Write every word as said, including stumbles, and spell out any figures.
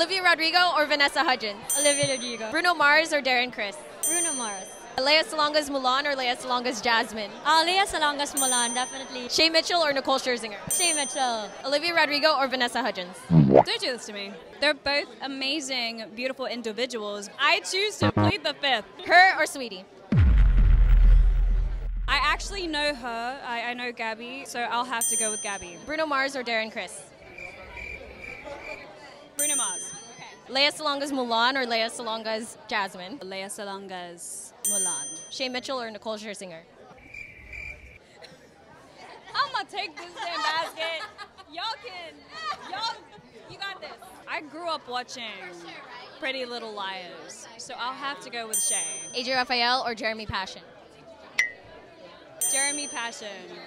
Olivia Rodrigo or Vanessa Hudgens? Olivia Rodrigo. Bruno Mars or Darren Criss? Bruno Mars. Lea Salonga's Mulan or Lea Salonga's Jasmine? Uh, Lea Salonga's Mulan, definitely. Shay Mitchell or Nicole Scherzinger? Shay Mitchell. Olivia Rodrigo or Vanessa Hudgens? Don't do this to me. They're both amazing, beautiful individuals. I choose to plead the fifth. Her or Sweetie? I actually know her. I, I know Gabby, so I'll have to go with Gabby. Bruno Mars or Darren Criss? Bruno Mars. Lea Salonga's Mulan or Lea Salonga's Jasmine? Lea Salonga's Mulan. Shay Mitchell or Nicole Scherzinger? I'm gonna take this damn basket. Y'all can, y'all, you got this. I grew up watching Pretty Little Liars, so I'll have to go with Shay. A J Raphael or Jeremy Passion? Jeremy Passion.